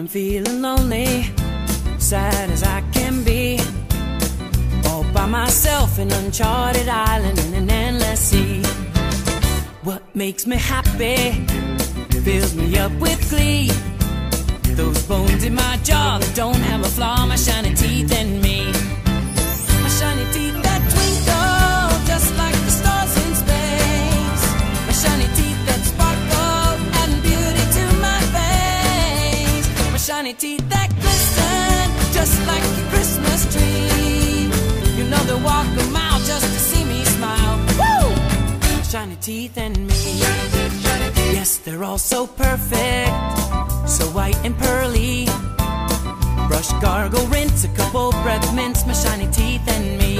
I'm feeling lonely, sad as I can be, all by myself, an uncharted island in an endless sea. What makes me happy fills me up with glee, those bones in my jaw that don't have a flaw, my shiny teeth and me, my shiny teeth that twinkle just like the stars in space, my shiny teeth that sparkle add beauty to my face, my shiny teeth that glisten just like your Christmas tree. You know they walk a mile just to see me smile. Woo! Shiny teeth and me. Yes, they're all so perfect, so white and pearly. Brush, gargle, rinse, a couple breath mints, my shiny teeth and me.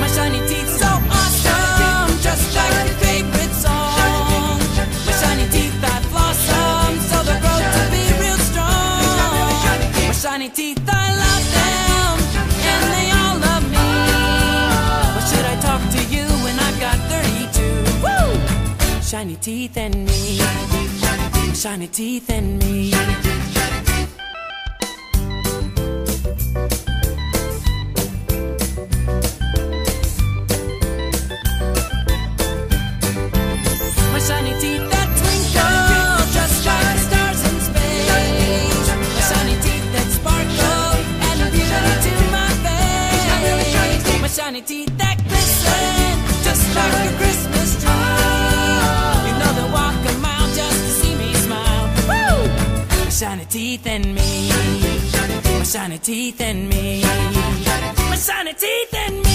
My shiny teeth so awesome, just like your favorite song. My shiny teeth that blossom, so they grow to be real strong. My shiny teeth, I love them, and they all love me. Why should I talk to you when I've got 32? Woo! Shiny teeth and me. Shiny teeth and me. Shiny teeth that glisten just like a Christmas tree. Oh. You know they walk a mile just to see me smile. Woo! My shiny teeth and me. My shiny teeth and me. My shiny teeth and me.